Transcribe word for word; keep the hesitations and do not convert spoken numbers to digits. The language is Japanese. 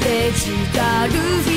デジタル